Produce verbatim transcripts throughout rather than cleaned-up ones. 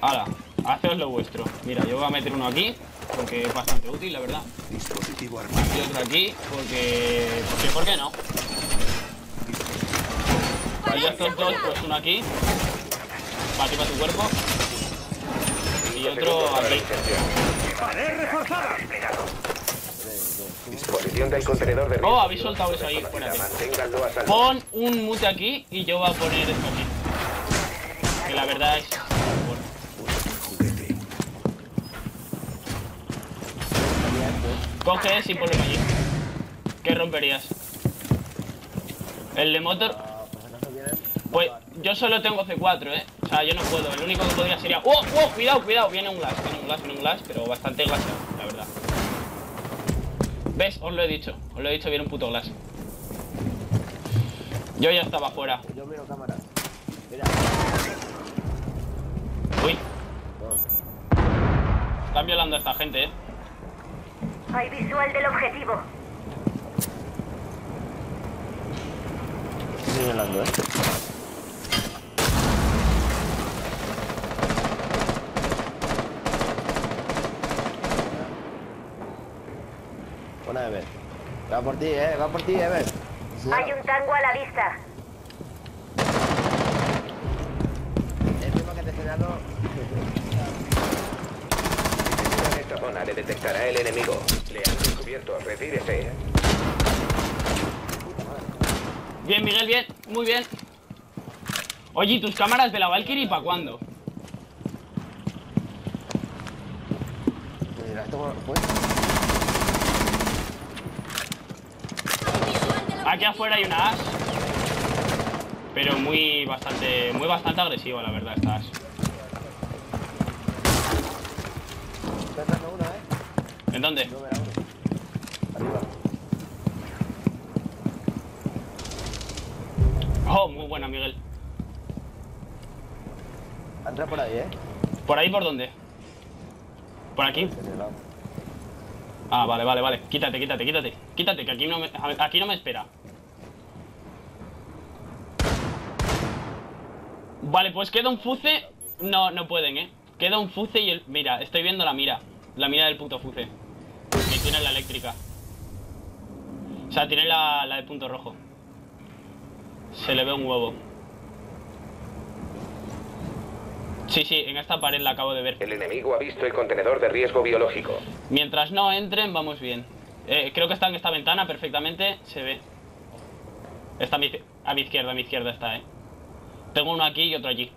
Ahora, haceos lo vuestro. Mira, yo voy a meter uno aquí, porque es bastante útil, la verdad. Dispositivo armado. Y otro aquí, porque... porque ¿por qué no? Para ya estos dos, pues uno aquí. Para ti, para tu cuerpo. Y otro aquí. ¡Pared reforzada! Disposición del contenedor de... Oh, habéis soltado eso ahí. Pon un mute aquí y yo voy a poner esto aquí. Que la verdad es... Coges y ponlo allí. ¿Qué romperías? El de motor. Pues yo solo tengo F cuatro, eh. O sea, yo no puedo. El único que podría sería... ¡Oh, oh! Cuidado, cuidado. Viene un glass, viene un glass, viene un glass. Pero bastante glaseado, la verdad. ¿Ves? Os lo he dicho. Os lo he dicho, viene un puto glass. Yo ya estaba fuera. Yo miro cámara. Mira. Uy. Están violando a esta gente, eh. Hay visual del objetivo. Estoy nivelando, eh. Buena, Ever. Va por ti, eh. Va por ti, Ever. Sí. Hay un tango a la vista. El tema que te he generado. Zona le detectará el enemigo. Le han descubierto, retírese. Bien, Miguel, bien, muy bien. Oye, ¿tus cámaras de la Valkyrie para cuándo? Aquí afuera hay una As, pero muy bastante, muy bastante agresiva, la verdad, esta As. ¿En dónde? Arriba. Oh, muy buena, Miguel. Entra por ahí, ¿eh? ¿Por ahí por dónde? ¿Por aquí? Ah, vale, vale, vale. Quítate, quítate, quítate. Quítate, que aquí no me, aquí no me espera. Vale, pues queda un fuce. No, no pueden, ¿eh? Queda un fuce y el... Mira, estoy viendo la mira. La mira del puto fuce. Que tiene la eléctrica. O sea, tiene la, la de punto rojo. Se le ve un huevo. Sí, sí, en esta pared la acabo de ver. El enemigo ha visto el contenedor de riesgo biológico. Mientras no entren, vamos bien. Eh, creo que está en esta ventana perfectamente. Se ve. Está a mi, a mi izquierda, a mi izquierda está, eh. Tengo uno aquí y otro allí.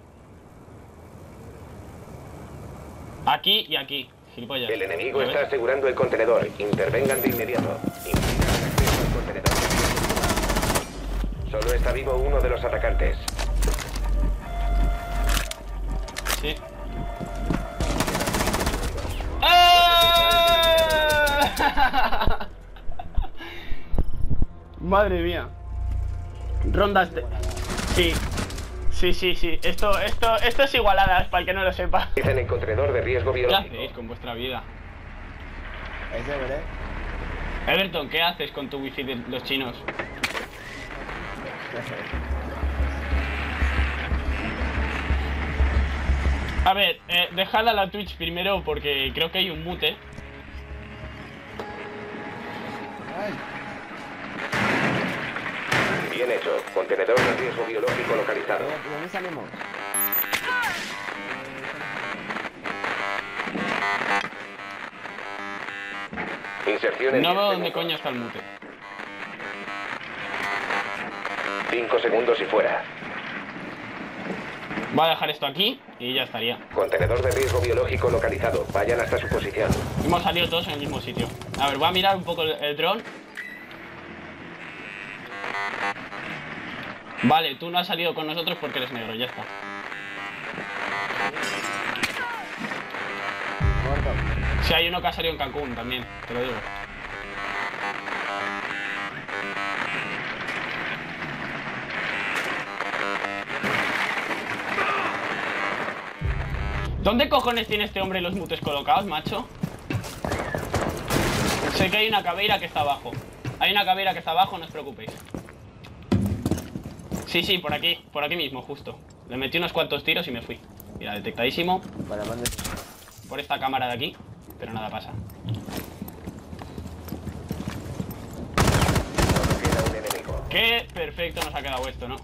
Aquí y aquí. Gilipollas. El enemigo está asegurando el contenedor. Intervengan de inmediato. Impidan el acceso al contenedor. Solo está vivo uno de los atacantes. Sí. ¡Ah! Madre mía. Ronda este. Sí. Sí, sí, sí. Esto, esto, esto es igualadas, para el que no lo sepa. Dicen el contenedor de riesgo biológico. ¿Qué hacéis con vuestra vida? Es Ever, ¿eh? Everton, ¿qué haces con tu wifi de los chinos? A ver, eh, dejad a la Twitch primero porque creo que hay un mute. Ay. Bien hecho, contenedor de riesgo biológico localizado. ¿Dónde salimos? Inserción en... No veo dónde coño está el mute. Cinco segundos y fuera. Voy a dejar esto aquí y ya estaría. Contenedor de riesgo biológico localizado. Vayan hasta su posición. Hemos salido todos en el mismo sitio. A ver, voy a mirar un poco el, el dron. Vale, tú no has salido con nosotros porque eres negro, ya está. Si sí, hay uno que ha salido en Cancún también, te lo digo. ¿Dónde cojones tiene este hombre los mutes colocados, macho? Sé que hay una caveira que está abajo. Hay una caveira que está abajo, no os preocupéis. Sí, sí, por aquí, por aquí mismo, justo. Le metí unos cuantos tiros y me fui. Bien. Mira, detectadísimo. Vale, vale. Por esta cámara de aquí, pero nada pasa. ¡Qué perfecto nos ha quedado esto, ¿no?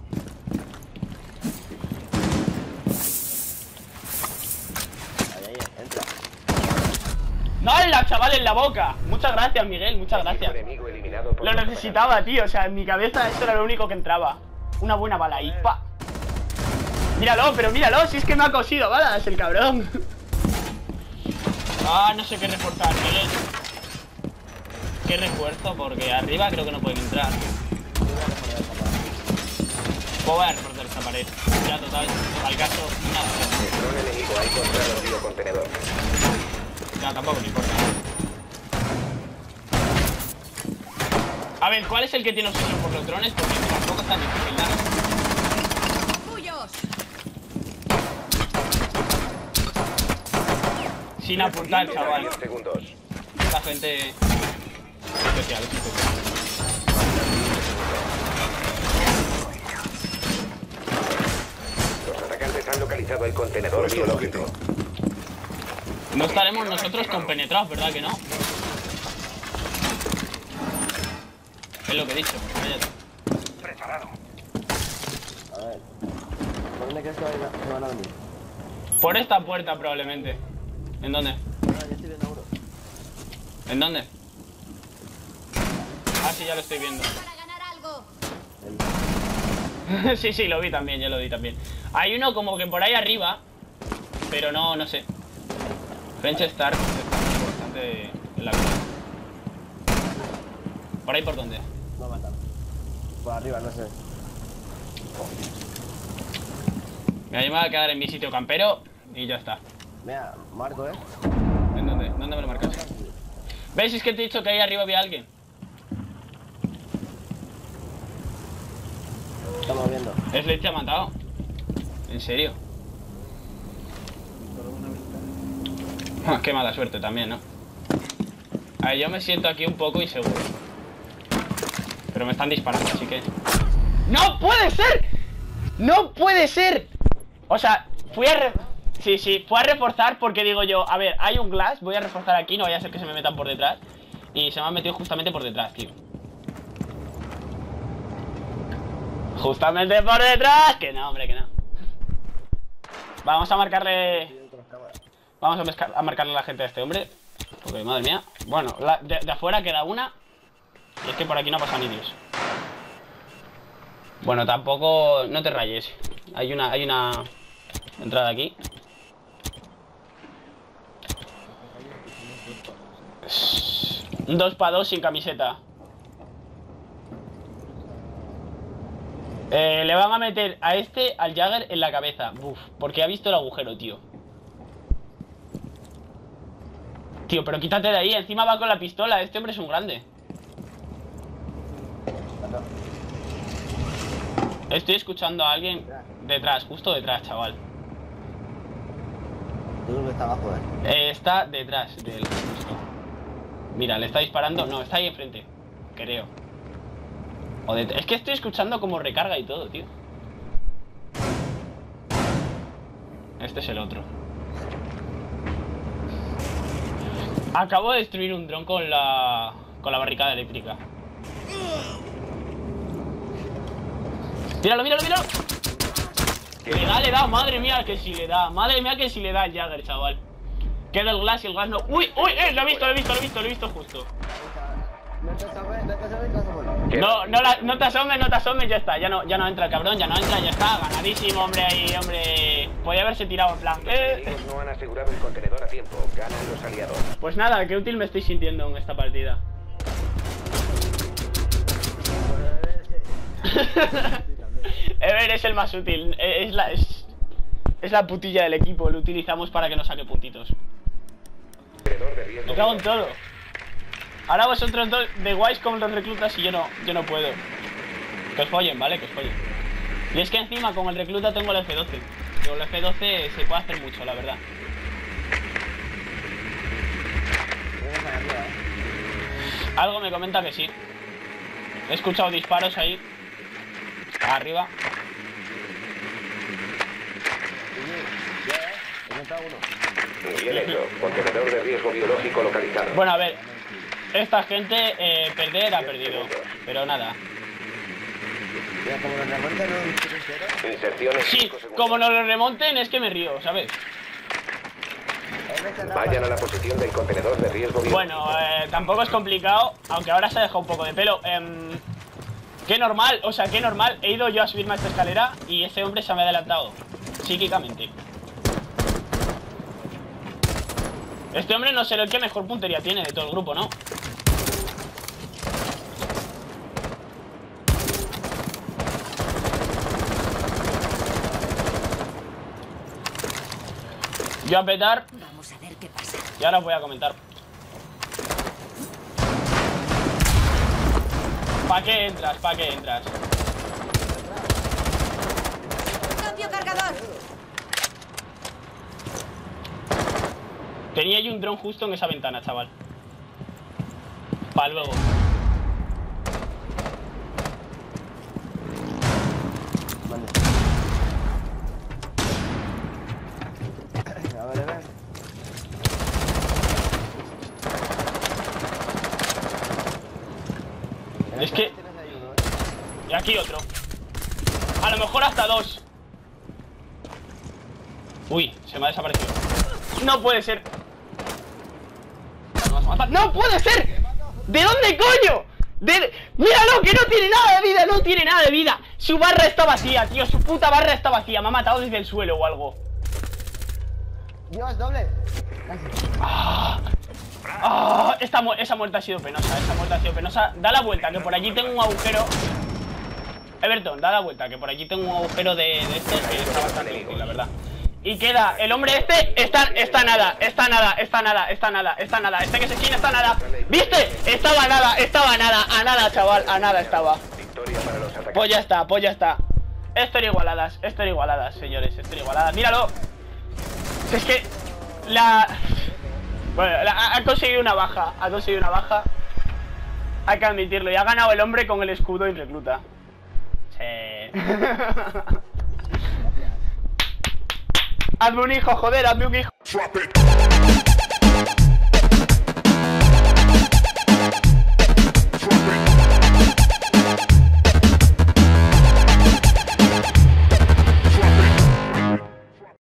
¡Nala, chaval, en la boca! Muchas gracias, Miguel, muchas gracias. Lo necesitaba, tío, o sea, en mi cabeza esto era lo único que entraba. Una buena bala ahí, pa. Míralo, pero míralo, si es que me ha cosido balas el cabrón. Ah, no sé qué reforzar, Miguel. ¿Qué refuerzo? Porque arriba creo que no pueden entrar. Voy a reforzar esta pared. Ya, total, al caso, nada. No, tampoco me importa. A ver, ¿cuál es el que tiene obsesión por los drones? Porque tampoco está difícil nada. Sin apuntar, chaval. Esta gente especial. Los atacantes han localizado el contenedor biológico. No estaremos nosotros compenetrados, ¿verdad que no? Es lo que he dicho, cállate. Preparado. A ver. ¿Por dónde crees que van a venir? Por esta puerta probablemente. ¿En dónde? Ah, ya estoy viendo uno. ¿En dónde? Ah, sí, ya lo estoy viendo. Sí, sí, lo vi también, ya lo vi también. Hay uno como que por ahí arriba, pero no, no sé. Bench Stark está bastante en la vida. ¿Por ahí por dónde? No me matan. Por arriba, no sé. Me voy a quedar en mi sitio campero y ya está. Mira, marco, ¿eh? ¿En dónde? ¿Dónde me lo marcas? ¿Veis? Es que te he dicho que ahí arriba había alguien. Estamos viendo. ¿Sledge te ha matado? ¿En serio? Qué mala suerte también, ¿no? A ver, yo me siento aquí un poco inseguro. Pero me están disparando, así que... ¡No puede ser! ¡No puede ser! O sea, fui a... Re... Sí, sí, fui a reforzar porque digo yo, a ver, hay un glass, voy a reforzar aquí, no vaya a ser que se me metan por detrás. Y se me han metido justamente por detrás, tío. ¡Justamente por detrás! Que no, hombre, que no. Vamos a marcarle... Vamos a, a marcarle a la gente a este hombre. Porque madre mía. Bueno, la, de, de afuera queda una. Y es que por aquí no pasa ni Dios. Bueno, tampoco. No te rayes. Hay una, hay una entrada aquí. Un dos para dos sin camiseta. Eh, le van a meter a este, al Jagger, en la cabeza. Uf, porque ha visto el agujero, tío. Tío, pero quítate de ahí, encima va con la pistola. Este hombre es un grande. Estoy escuchando a alguien detrás, justo detrás, chaval. Yo creo que está abajo, eh. Está detrás del justo. Mira, le está disparando. No, está ahí enfrente, creo. O de... Es que estoy escuchando como recarga y todo, tío. Este es el otro. Acabo de destruir un dron con la... Con la barricada eléctrica. Míralo, míralo, míralo. Le da, le da, madre mía que si sí le da. Madre mía que si sí le da el Jagger, chaval. Queda el glass y el gas no... Uy, uy, eh, lo he visto, lo he visto, lo he visto, lo he visto justo. No, no, la, no te asomes, no te asomes, ya está. Ya no, ya no entra el cabrón, ya no entra, ya está. Ganadísimo, hombre, ahí, hombre. Podía haberse tirado en plan. Eh. No han asegurado el contenedor a tiempo. Ganan los aliados. Pues nada, qué útil me estoy sintiendo en esta partida. Ever es el más útil. Es la, es, es la putilla del equipo. Lo utilizamos para que nos saque puntitos. Me cago en todo. Ahora vosotros dos de guays como los reclutas y yo no, yo no puedo. Que os follen, ¿vale? Que os follen. Y es que encima con el recluta tengo el F doce. Con el F doce se puede hacer mucho, la verdad. Algo me comenta que sí. He escuchado disparos ahí. Arriba. Bien hecho. Contenedor de riesgo biológico localizado. Bueno, a ver. Esta gente eh, perder ha perdido. Pero nada. Sí, como nos lo remonten es que me río, ¿sabes? Vayan a la posición del contenedor de riesgo biológico. Bueno, eh, tampoco es complicado. Aunque ahora se ha dejado un poco de pelo. Eh, qué normal, o sea, qué normal. He ido yo a subirme a esta escalera y ese hombre se me ha adelantado psíquicamente. Este hombre no sé lo que mejor puntería tiene de todo el grupo, ¿no? Yo a petar. Vamos a ver qué pasa. Y ahora os voy a comentar. ¿Para qué entras? ¿Para qué entras? Cambio cargador. Tenía yo un dron justo en esa ventana, chaval. Pa' luego. Vale. Ahora ven. Es que... Y aquí otro. A lo mejor hasta dos. Uy, se me ha desaparecido. No puede ser. ¡No puede ser! ¿De dónde coño? De... ¡Míralo! ¡Que no tiene nada de vida! ¡No tiene nada de vida! Su barra está vacía, tío. Su puta barra está vacía. Me ha matado desde el suelo o algo. Dios, doble. Ah, ah, esta mu esa muerte ha sido penosa. Esa muerte ha sido penosa. Da la vuelta, que por allí tengo un agujero. Everton, da la vuelta, que por allí tengo un agujero de, de este que está bastante difícil, la verdad. Y queda el hombre este, está, está nada, está nada, está nada, está nada, está nada, este que se esquina está nada. ¿Viste? Estaba nada, estaba nada, a nada, chaval, a nada estaba. Pues ya está, pues ya está. Esto era igualadas, esto era igualadas, señores, esto era igualadas. Míralo. Si es que la... Bueno, la, ha conseguido una baja, ha conseguido una baja. Hay que admitirlo, y ha ganado el hombre con el escudo y recluta. Sí. Hazme un hijo, joder, hazme un hijo.